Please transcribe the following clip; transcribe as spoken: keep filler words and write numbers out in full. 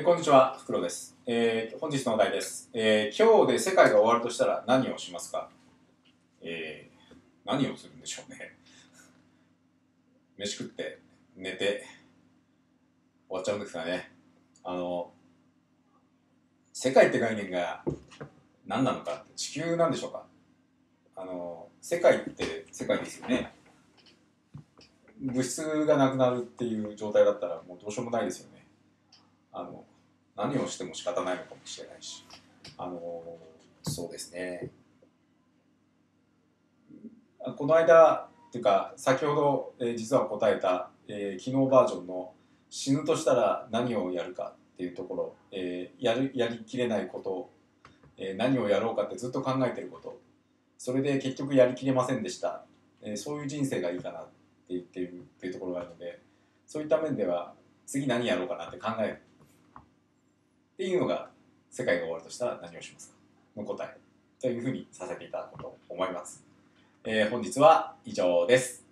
えー、こんにちは、フクロです、えー。本日のお題です、えー。今日で世界が終わるとしたら何をしますか、えー、何をするんでしょうね。飯食って、寝て、終わっちゃうんですかね。あの、世界って概念が何なのか、地球なんでしょうか。あの、世界って世界ですよね。物質がなくなるっていう状態だったらもうどうしようもないですよね。あの何をしても仕方ないのかもしれないし、あのそうですね、この間っていうか先ほど、えー、実は答えた、えー、昨日バージョンの「死ぬとしたら何をやるか」っていうところ、えー、やるやりきれないこと、えー、何をやろうかってずっと考えてること、それで結局やりきれませんでした、えー、そういう人生がいいかなって言っているっていうところがあるので、そういった面では次何やろうかなって考えるっていうのが世界が終わるとしたら何をしますかの答えというふうにさせていただこうと思います。えー、本日は以上です。